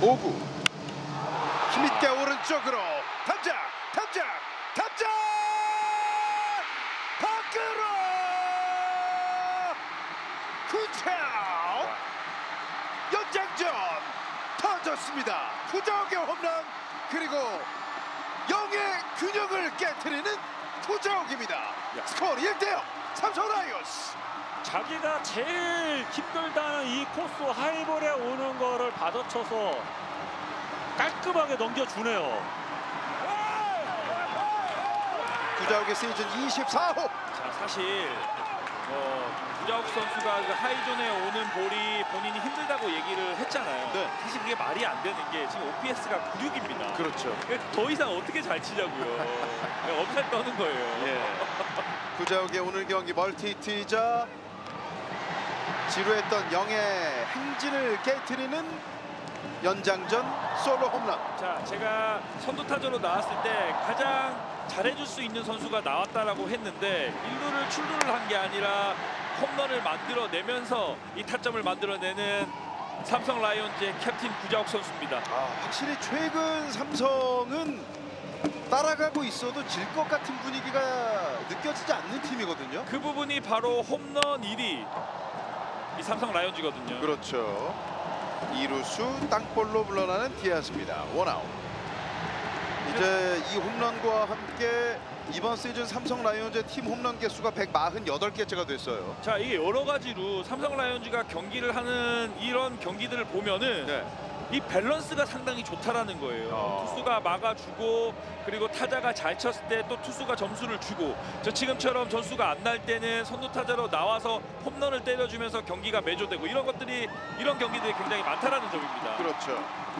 5구 힘있게 오른쪽으로 탐장 밖으로 구자욱 연장전 터졌습니다. 구자욱의 홈런 그리고 0의 균형을 깨트리는 구자욱입니다. 스코어는 1대0 삼성 라이온즈. 자기가 제일 힘들다는 이 코스 하이볼에 오는 거를 받아쳐서 깔끔하게 넘겨주네요. 구자욱의 시즌 24호. 자, 사실 구자욱 선수가 그 하이존에 오는 볼이 본인이 힘들다고 얘기를 했잖아요. 네. 사실 그게 말이 안 되는 게 지금 OPS가 96입니다. 그렇죠. 더 이상 어떻게 잘 치자고요. 엄살 떠는 거예요. 예. 구자욱의 오늘 경기 멀티히트이자 지루했던 0의 행진을 깨트리는 연장전 솔로 홈런. 자, 제가 선두타자로 나왔을 때 가장 잘해줄 수 있는 선수가 나왔다라고 했는데 1루를 출루를 한 게 아니라 홈런을 만들어내면서 이 타점을 만들어내는 삼성 라이온즈의 캡틴 구자욱 선수입니다. 확실히 최근 삼성은 따라가고 있어도 질 것 같은 분위기가 느껴지지 않는 팀이거든요. 그 부분이 바로 홈런 1위 이 삼성 라이온즈거든요. 그렇죠. 2루수 땅볼로 물러나는 디아스입니다. 원아웃. 이제 이 홈런과 함께 이번 시즌 삼성 라이온즈의 팀 홈런 개수가 148개째가 됐어요. 자, 이게 여러 가지로 삼성 라이온즈가 경기를 하는 이런 경기들을 보면은 네. 이 밸런스가 상당히 좋다라는 거예요. 투수가 막아주고 그리고 타자가 잘 쳤을 때 또 투수가 점수를 주고 저 지금처럼 점수가 안 날 때는 선두타자로 나와서 홈런을 때려주면서 경기가 매조되고 이런 경기들이 굉장히 많다라는 점입니다. 그렇죠.